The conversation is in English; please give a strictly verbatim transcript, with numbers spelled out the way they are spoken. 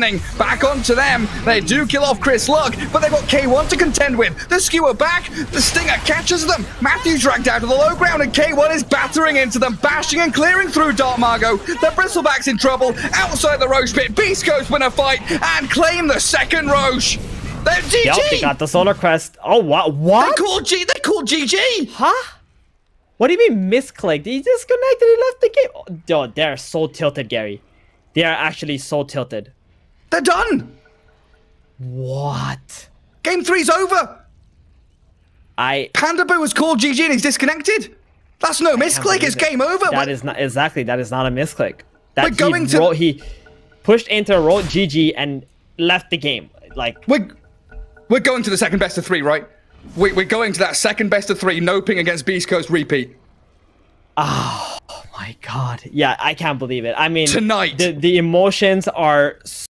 turning back onto them. They do kill off Chris Luck, but they've got K one to contend with. The skewer back, the stinger catches them. Matthew dragged down to the low ground, and K one is battering into them, bashing and clearing through Dark Margo. The Bristleback's in trouble, outside the Roche pit. Beast Coast win a fight and claim the second Roche. They're G G! Yep, they got the Solar Crest. Oh, what? What? They called, G they called G G! Huh? What do you mean misclicked? He disconnected, he left the game. Oh, they are so tilted, Gary. They are actually so tilted. They're done! What? Game three's over! I... Panda boo was called G G and he's disconnected? That's no misclick, it's game over! That is not... Exactly, that is not a misclick. That We're he going to... Wrote, he pushed into a roll G G and left the game. Like... We're... We're going to the second best of three, right? We, we're going to that second best of three, no ping against Beast Coast repeat. Oh, oh my God. Yeah, I can't believe it. I mean, tonight, the, the emotions are so